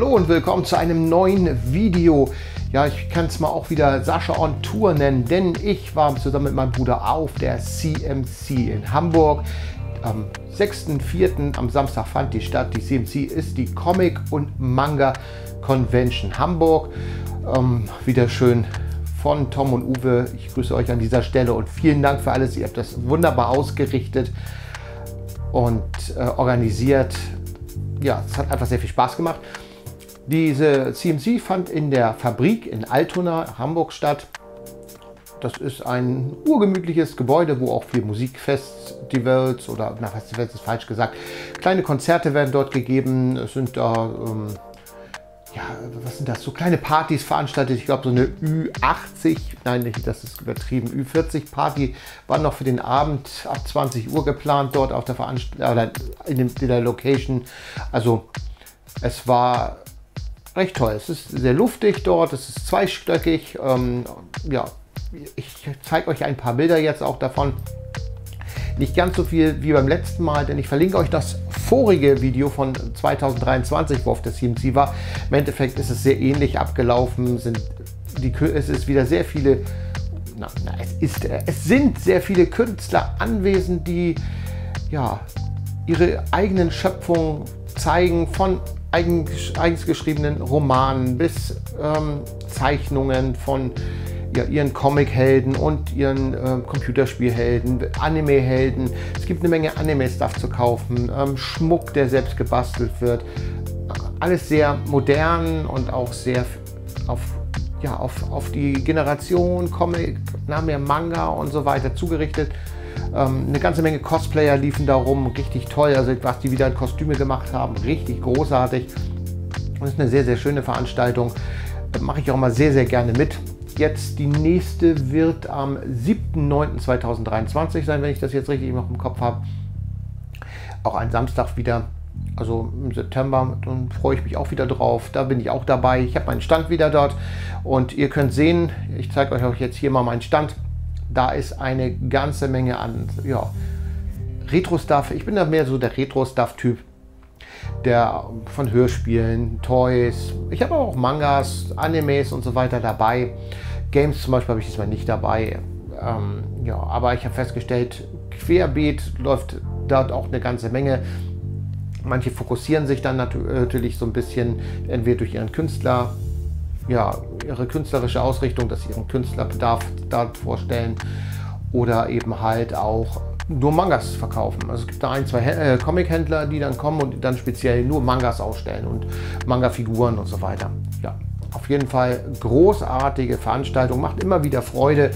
hallo und willkommen zu einem neuen Video. Ja, ich kann es mal auch wieder Sascha on Tour nennen, denn ich war zusammen mit meinem Bruder auf der CMC in Hamburg. Am 6.4. am Samstag fand die statt. Die CMC ist die Comic- und Manga-Convention Hamburg. Wieder schön von Tom und Uwe. Ich grüße euch an dieser Stelle und vielen Dank für alles. Ihr habt das wunderbar ausgerichtet und organisiert. Ja, es hat einfach sehr viel Spaß gemacht. Diese CMC fand in der Fabrik in Altona, Hamburg statt. Das ist ein urgemütliches Gebäude, wo auch viel Musikfestivals oder, na, Festivals ist falsch gesagt, kleine Konzerte werden dort gegeben. Es sind da, ja, was sind das, so kleine Partys veranstaltet. Ich glaube, so eine Ü80, nein, das ist übertrieben, Ü40-Party war noch für den Abend ab 20 Uhr geplant dort auf der Veranstaltung, in der Location. Also, es war recht toll. Es ist sehr luftig dort, es ist zweistöckig, ja. Ich zeige euch ein paar Bilder jetzt auch davon. Nicht ganz so viel wie beim letzten Mal, denn ich verlinke euch das vorige Video von 2023, wo auf der CMC war. Im Endeffekt ist es sehr ähnlich abgelaufen. Es sind sehr viele Künstler anwesend, die ja, ihre eigenen Schöpfungen zeigen, von eigens geschriebenen Romanen bis Zeichnungen von ihren Comic-Helden und ihren Computerspielhelden, Anime-Helden. Es gibt eine Menge Anime-Stuff zu kaufen, Schmuck, der selbst gebastelt wird. Alles sehr modern und auch sehr auf die Generation Comic, Manga und so weiter zugerichtet. Eine ganze Menge Cosplayer liefen da rum, richtig toll. Also was die wieder in Kostüme gemacht haben, richtig großartig. Das ist eine sehr, sehr schöne Veranstaltung. Mache ich auch mal sehr, sehr gerne mit. Jetzt die nächste wird am 7.9.2023 sein, wenn ich das jetzt richtig noch im Kopf habe. Auch ein Samstag wieder, also im September, und freue ich mich auch wieder drauf. Da bin ich auch dabei. Ich habe meinen Stand wieder dort und ihr könnt sehen, ich zeige euch auch jetzt hier mal meinen Stand. Da ist eine ganze Menge an Retro-Stuff. Ich bin da mehr so der Retro-Stuff-Typ. Von Hörspielen, Toys. Ich habe auch Mangas, Animes und so weiter dabei. Games zum Beispiel habe ich diesmal nicht dabei. Ja, aber ich habe festgestellt, querbeet läuft dort auch eine ganze Menge. Manche fokussieren sich dann natürlich so ein bisschen, entweder durch ihren Künstler, ja, ihre künstlerische Ausrichtung, dass sie ihren Künstlerbedarf dort vorstellen, oder eben halt auch nur Mangas verkaufen. Also es gibt da ein, zwei Comic-Händler, die dann kommen und dann speziell nur Mangas ausstellen und Manga-Figuren und so weiter. Ja, auf jeden Fall großartige Veranstaltung, macht immer wieder Freude.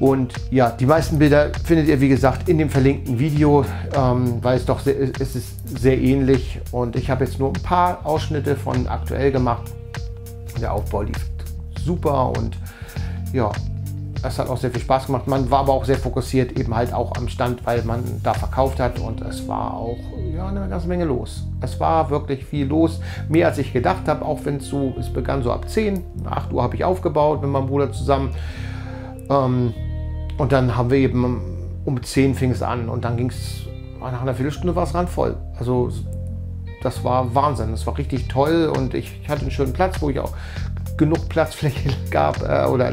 Und ja, die meisten Bilder findet ihr, wie gesagt, in dem verlinkten Video, weil es doch sehr, es ist sehr ähnlich. Und ich habe jetzt nur ein paar Ausschnitte von aktuell gemacht. Der Aufbau lief super und ja, es hat auch sehr viel Spaß gemacht. Man war aber auch sehr fokussiert, eben halt auch am Stand, weil man da verkauft hat, und es war auch eine ganze Menge los. Es war wirklich viel los, mehr als ich gedacht habe, auch wenn es so, es begann so ab 10, 8 Uhr habe ich aufgebaut mit meinem Bruder zusammen, und dann haben wir eben um 10 fing es an und dann ging es, nach einer Viertelstunde war es randvoll. Also das war Wahnsinn, das war richtig toll und ich hatte einen schönen Platz, wo ich auch genug Platzfläche gab oder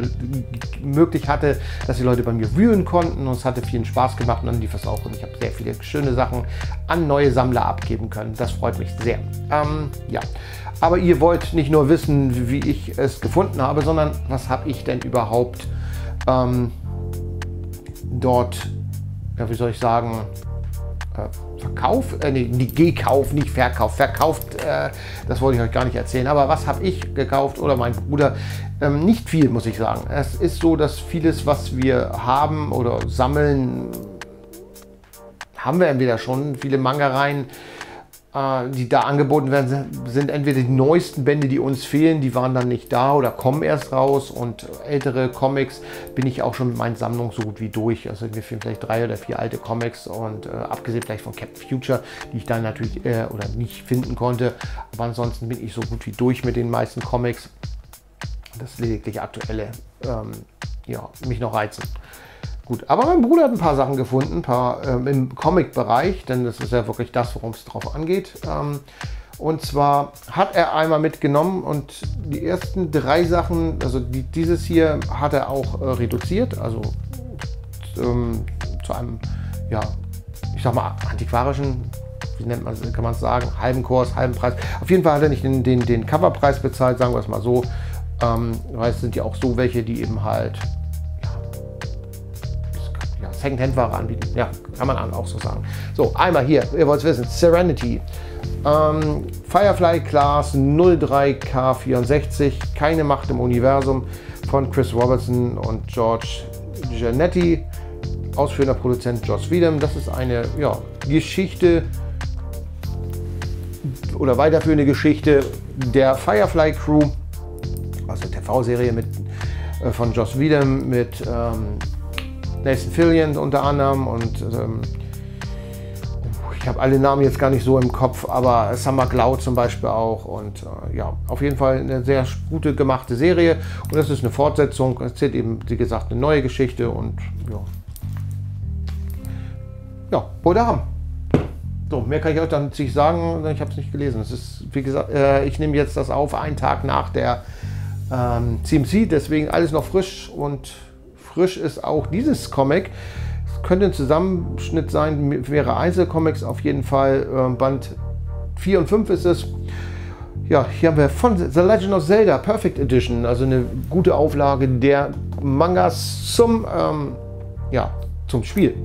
möglich hatte, dass die Leute bei mir wühlen konnten, und es hatte vielen Spaß gemacht und dann lief es auch und ich habe sehr viele schöne Sachen an neue Sammler abgeben können. Das freut mich sehr. Ja, aber ihr wollt nicht nur wissen, wie ich es gefunden habe, sondern was habe ich denn überhaupt dort, ja, wie soll ich sagen, verkauft, das wollte ich euch gar nicht erzählen, aber was habe ich gekauft oder mein Bruder? Nicht viel, muss ich sagen. Es ist so, dass vieles, was wir haben oder sammeln, haben wir entweder schon. Viele Mangareien, die da angeboten werden, sind entweder die neuesten Bände, die uns fehlen, die waren dann nicht da oder kommen erst raus, und ältere Comics bin ich auch schon mit meinen Sammlungen so gut wie durch. Also mir fehlen vielleicht 3 oder 4 alte Comics, und abgesehen vielleicht von Captain Future, die ich dann natürlich oder nicht finden konnte, aber ansonsten bin ich so gut wie durch mit den meisten Comics, das lediglich aktuelle ja, mich noch reizen. Gut, aber mein Bruder hat ein paar Sachen gefunden, ein paar im Comic-Bereich, denn das ist ja wirklich das, worum es drauf angeht. Und zwar hat er einmal mitgenommen und die ersten drei Sachen, also dieses hier hat er auch reduziert, also zu einem, ja, ich sag mal antiquarischen, wie nennt man es, kann man es sagen, halben Kurs, halben Preis. Auf jeden Fall hat er nicht den Coverpreis bezahlt, sagen wir es mal so. Weil es sind ja auch so welche, die eben halt ja, Secondhand-Ware anbieten. Ja, kann man auch so sagen. So, einmal hier, ihr wollt es wissen, Serenity. Firefly Class 03K64, keine Macht im Universum, von Chris Robertson und George Giannetti, ausführender Produzent Joss Whedon. Das ist eine ja, Geschichte oder weiterführende Geschichte der Firefly Crew aus der TV-Serie von Joss Whedon mit Nathan Fillion unter anderem und ich habe alle Namen jetzt gar nicht so im Kopf, aber Summer Glau zum Beispiel auch und ja, auf jeden Fall eine sehr gute gemachte Serie und das ist eine Fortsetzung, erzählt eben, wie gesagt, eine neue Geschichte und ja, wohl darum. So, mehr kann ich euch dann nicht sagen, ich habe es nicht gelesen. Es ist, wie gesagt, ich nehme jetzt das auf, einen Tag nach der CMC, deswegen alles noch frisch und frisch ist auch dieses Comic. Könnte ein Zusammenschnitt sein, wäre Einzelcomics auf jeden Fall. Band 4 und 5 ist es. Ja, hier haben wir von The Legend of Zelda Perfect Edition, also eine gute Auflage der Mangas zum, ja, zum Spiel.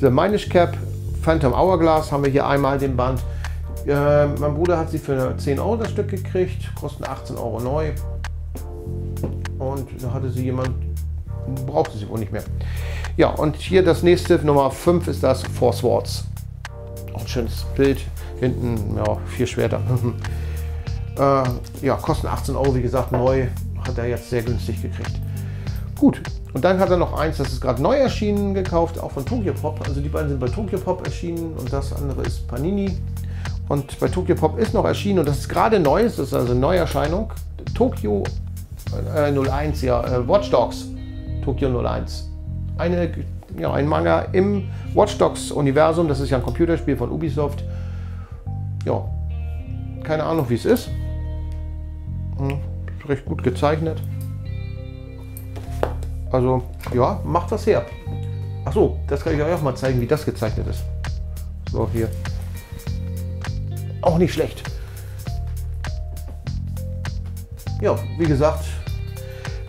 The Minish Cap, Phantom Hourglass haben wir hier einmal den Band. Mein Bruder hat sie für 10 Euro das Stück gekriegt, kosten 18 Euro neu. Und da hatte sie jemand, brauchte sie wohl nicht mehr. Ja, und hier das nächste, Nummer 5, ist das Four Swords. Auch ein schönes Bild. Hinten, ja, 4 Schwerter. Ja, kosten 18 Euro, wie gesagt, neu. Hat er jetzt sehr günstig gekriegt. Gut, und dann hat er noch eins, das ist gerade neu erschienen, gekauft, auch von Tokyopop. Also die beiden sind bei Tokyopop erschienen und das andere ist Panini. Und bei Tokyopop ist noch erschienen und das ist gerade neu, das ist also eine Neuerscheinung. Tokio 01, ja, Watchdogs Tokio 01. Ja, ein Manga im Watchdogs Universum, das ist ja ein Computerspiel von Ubisoft. Ja, keine Ahnung wie es ist. Recht gut gezeichnet. Also, ja, macht was her. Achso, das kann ich euch auch mal zeigen, wie das gezeichnet ist. So, hier. Auch nicht schlecht. Ja, wie gesagt,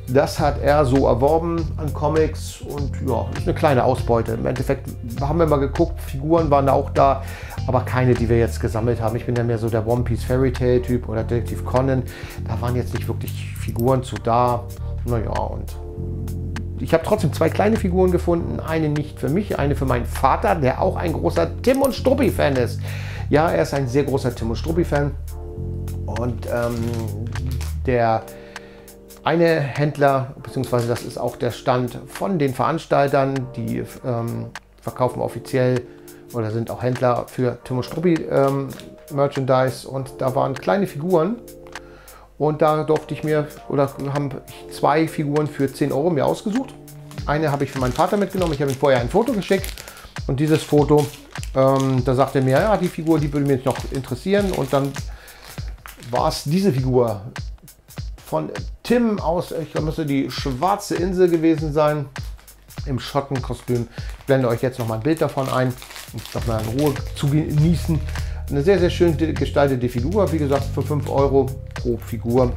das hat er so erworben an Comics und ja, ist eine kleine Ausbeute. Im Endeffekt haben wir mal geguckt, Figuren waren auch da, aber keine, die wir jetzt gesammelt haben. Ich bin ja mehr so der One Piece Fairy Tale Typ oder Detective Conan. Da waren jetzt nicht wirklich Figuren zu da. Naja, und ich habe trotzdem 2 kleine Figuren gefunden, eine nicht für mich, eine für meinen Vater, der auch ein großer Tim und Struppi-Fan ist. Ja, er ist ein sehr großer Tim und Struppi-Fan und der eine Händler, beziehungsweise das ist auch der Stand von den Veranstaltern, die verkaufen offiziell oder sind auch Händler für Tim und Struppi Merchandise und da waren kleine Figuren. Und da durfte ich mir, oder habe ich 2 Figuren für 10 Euro mir ausgesucht. Eine habe ich für meinen Vater mitgenommen. Ich habe ihm vorher ein Foto geschickt. Und dieses Foto, da sagte er mir, ja, die Figur, die würde mich noch interessieren. Und dann war es diese Figur von Tim aus, ich glaube, müsste die Schwarze Insel gewesen sein. Im Schottenkostüm. Ich blende euch jetzt noch mal ein Bild davon ein, um es noch mal in Ruhe zu genießen. Eine sehr, sehr schön gestaltete Figur. Wie gesagt, für 5 Euro pro Figur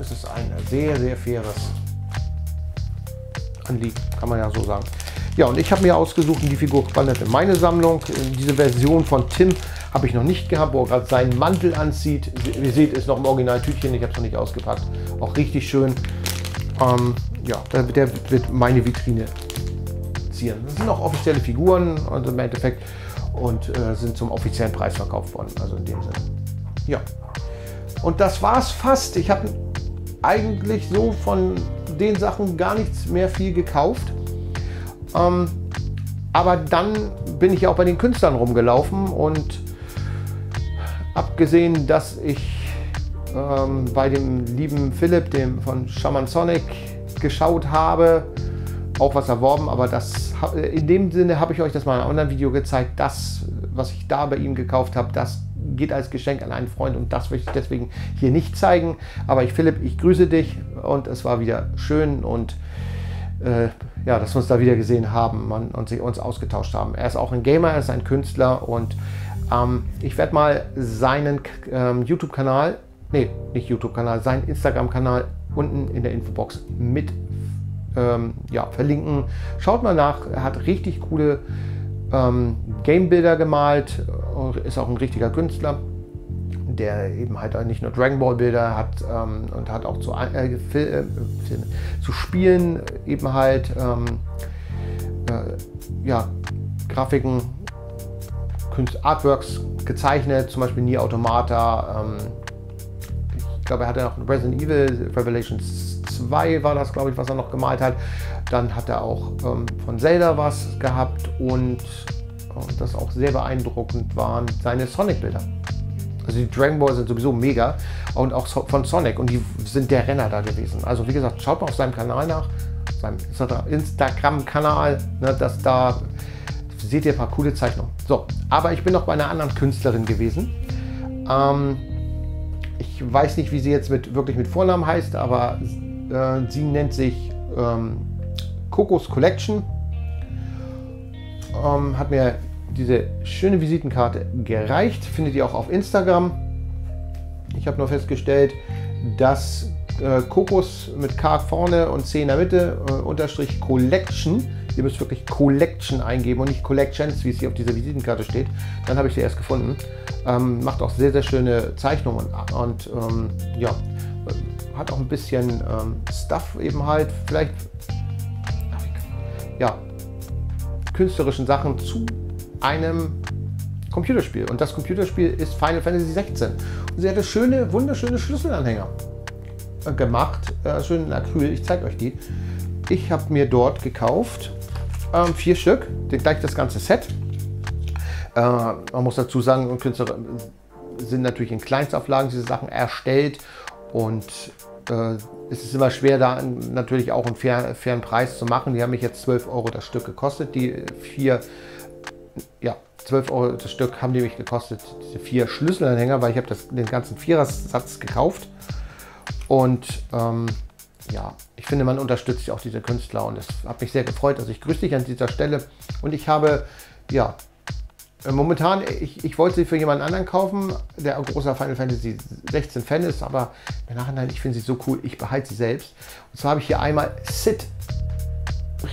ist es ein sehr, sehr faires Anliegen, kann man ja so sagen. Ja, und ich habe mir ausgesucht, die Figur wandert in meine Sammlung. Diese Version von Tim habe ich noch nicht gehabt, wo er gerade seinen Mantel anzieht. Ihr seht, ist noch im Originaltütchen, ich habe es noch nicht ausgepackt. Auch richtig schön. Ja, der wird meine Vitrine zieren. Das sind auch offizielle Figuren, also im Endeffekt. Und sind zum offiziellen Preis verkauft worden, also in dem Sinne. Ja, und das war's fast. Ich habe eigentlich so von den Sachen gar nichts mehr viel gekauft. Aber dann bin ich auch bei den Künstlern rumgelaufen und abgesehen, dass ich bei dem lieben Philipp, dem von Shaman Sonic, geschaut habe, auch was erworben, aber das, in dem Sinne habe ich euch das mal in einem anderen Video gezeigt. Das, was ich da bei ihm gekauft habe, das geht als Geschenk an einen Freund und das möchte ich deswegen hier nicht zeigen. Aber Philipp, ich grüße dich und es war wieder schön und ja, dass wir uns da wieder gesehen haben und sich uns ausgetauscht haben. Er ist auch ein Gamer, er ist ein Künstler und ich werde mal seinen YouTube-Kanal, seinen Instagram-Kanal unten in der Infobox mit verlinken. Schaut mal nach, er hat richtig coole Gamebilder gemalt, ist auch ein richtiger Künstler, der eben halt nicht nur Dragon Ball Bilder hat und hat auch zu Spielen eben halt Grafiken, Artworks gezeichnet, zum Beispiel Nier Automata, ich glaube, er hatte noch Resident Evil Revelations 2 war das, glaube ich, was er noch gemalt hat. Dann hat er auch von Zelda was gehabt und das auch sehr beeindruckend waren seine Sonic-Bilder. Also die Dragon Balls sind sowieso mega und auch von Sonic und die sind der Renner da gewesen. Also wie gesagt, schaut mal auf seinem Kanal nach, seinem Instagram-Kanal, ne, dass da seht ihr ein paar coole Zeichnungen. So, aber ich bin noch bei einer anderen Künstlerin gewesen. Ich weiß nicht, wie sie jetzt wirklich mit Vornamen heißt, aber sie nennt sich Kokos Collection. Hat mir diese schöne Visitenkarte gereicht. Findet ihr auch auf Instagram. Ich habe nur festgestellt, dass Kokos mit K vorne und C in der Mitte unterstrich Collection. Ihr müsst wirklich Collection eingeben und nicht Collections, wie es hier auf dieser Visitenkarte steht. Dann habe ich sie erst gefunden. Macht auch sehr, sehr schöne Zeichnungen und hat auch ein bisschen Stuff eben halt, vielleicht ja, künstlerischen Sachen zu einem Computerspiel. Und das Computerspiel ist Final Fantasy XVI. Und sie hatte schöne, wunderschöne Schlüsselanhänger gemacht, schön in Acryl. Ich zeige euch die. Ich habe mir dort gekauft 4 Stück, gleich das ganze Set. Man muss dazu sagen, Künstler sind natürlich in Kleinstauflagen diese Sachen erstellt und es ist immer schwer, da natürlich auch einen fairen Preis zu machen. Die haben mich jetzt 12 Euro das Stück gekostet, die 4, ja, 12 Euro das Stück haben die mich gekostet, diese 4 Schlüsselanhänger, weil ich habe den ganzen Vierersatz gekauft und ja, ich finde, man unterstützt auch diese Künstler und das hat mich sehr gefreut. Also ich grüße dich an dieser Stelle und ich habe, ja, momentan, ich wollte sie für jemanden anderen kaufen, der ein großer Final Fantasy 16 Fan ist, aber im Nachhinein, ich finde sie so cool, ich behalte sie selbst. Und zwar habe ich hier einmal Sid,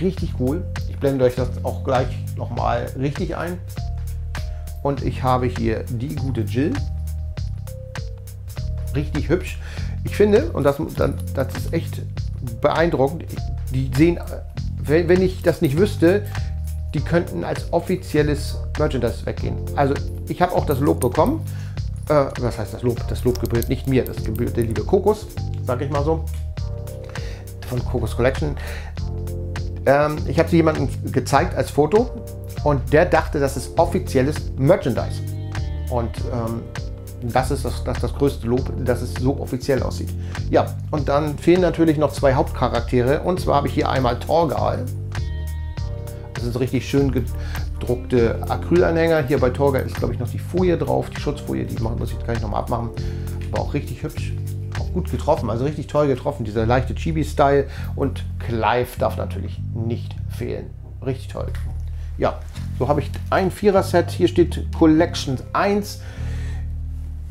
richtig cool. Ich blende euch das auch gleich nochmal richtig ein. Und ich habe hier die gute Jill, richtig hübsch. Ich finde, und das ist echt beeindruckend, die sehen, wenn ich das nicht wüsste, die könnten als offizielles Merchandise weggehen. Also ich habe auch das Lob bekommen. Was heißt das Lob? Das Lob gebührt nicht mir, das gebührt der liebe Kokos, sage ich mal so, von Kokos Collection. Ich habe sie jemandem gezeigt als Foto und der dachte, das ist offizielles Merchandise. Und das ist das größte Lob, dass es so offiziell aussieht. Ja, und dann fehlen natürlich noch 2 Hauptcharaktere. Und zwar habe ich hier einmal Torgal. Das sind so richtig schön gedruckte Acrylanhänger. Hier bei Torgal ist, glaube ich, noch die Folie drauf, die Schutzfolie. Die muss ich gleich nochmal abmachen. War auch richtig hübsch, auch gut getroffen, also richtig toll getroffen. Dieser leichte Chibi-Style. Und Clive darf natürlich nicht fehlen. Richtig toll. Ja, so habe ich ein 4er-Set. Hier steht Collections 1.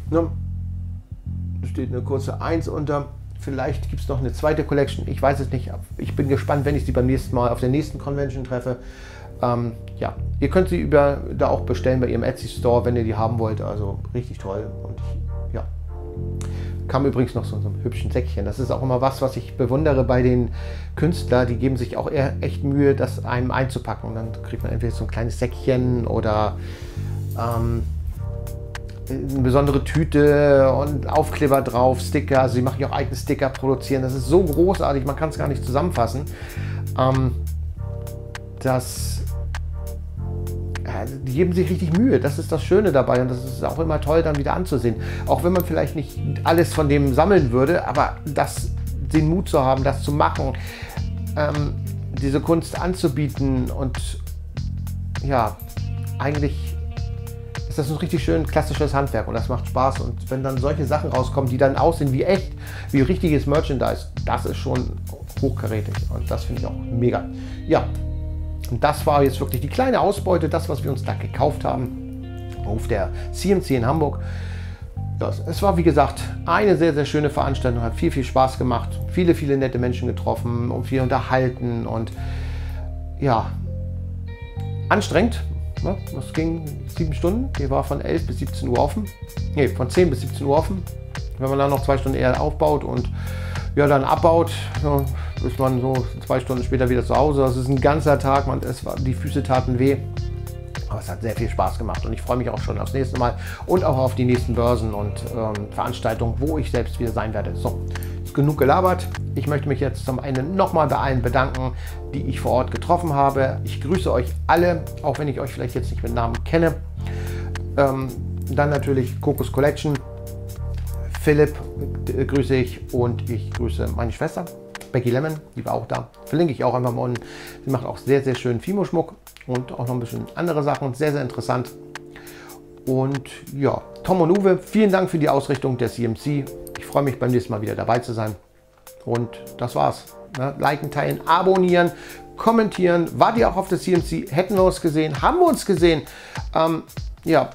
Ne? Da steht eine kurze 1 unter. Vielleicht gibt es noch eine zweite Collection. Ich weiß es nicht. Ich bin gespannt, wenn ich sie beim nächsten Mal auf der nächsten Convention treffe. Ja, ihr könnt sie da auch bestellen bei ihrem Etsy-Store, wenn ihr die haben wollt. Also richtig toll. Und ja, kam übrigens noch so einem hübschen Säckchen. Das ist auch immer was ich bewundere bei den Künstlern. Die geben sich auch echt Mühe, das einem einzupacken. Und dann kriegt man entweder so ein kleines Säckchen oder eine besondere Tüte und Aufkleber drauf, Sticker, also sie machen ja auch eigene Sticker produzieren, das ist so großartig, man kann es gar nicht zusammenfassen. Die geben sich richtig Mühe, das ist das Schöne dabei und das ist auch immer toll dann wieder anzusehen. Auch wenn man vielleicht nicht alles von dem sammeln würde, aber den Mut zu haben, das zu machen, diese Kunst anzubieten. Und ja, eigentlich ist das ein richtig schön klassisches Handwerk und das macht Spaß. Und wenn dann solche Sachen rauskommen, die dann aussehen wie echt, wie richtiges Merchandise, das ist schon hochkarätig und das finde ich auch mega. Ja, und das war jetzt wirklich die kleine Ausbeute, das, was wir uns da gekauft haben auf der CMC in Hamburg. Ja, es war, wie gesagt, eine sehr, sehr schöne Veranstaltung, hat viel, viel Spaß gemacht, viele, viele nette Menschen getroffen und viel unterhalten und ja, anstrengend. Ne? Das ging 7 Stunden, die war von 11 bis 17 Uhr offen, nee, von 10 bis 17 Uhr offen, wenn man dann noch 2 Stunden eher aufbaut und ja, dann abbaut, ja, ist man so 2 Stunden später wieder zu Hause. Das ist ein ganzer Tag, man, die Füße taten weh. Aber es hat sehr viel Spaß gemacht und ich freue mich auch schon aufs nächste Mal und auch auf die nächsten Börsen und Veranstaltungen, wo ich selbst wieder sein werde. So, ist genug gelabert. Ich möchte mich jetzt zum Ende nochmal bei allen bedanken, die ich vor Ort getroffen habe. Ich grüße euch alle, auch wenn ich euch vielleicht jetzt nicht mit Namen kenne. Dann natürlich Kokos Collection, Philipp grüße ich und ich grüße meine Schwester, Becky Lemon, die war auch da. Verlinke ich auch einfach mal unten. Sie macht auch sehr, sehr schönen Fimo-Schmuck und auch noch ein bisschen andere Sachen. Sehr, sehr interessant. Und ja, Tom und Uwe, vielen Dank für die Ausrichtung der CMC. Ich freue mich, beim nächsten Mal wieder dabei zu sein. Und das war's. Liken, teilen, abonnieren, kommentieren. Wart ihr auch auf der CMC? Hätten wir uns gesehen? Haben wir uns gesehen? Ja,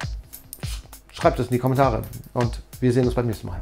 schreibt es in die Kommentare. Und wir sehen uns beim nächsten Mal.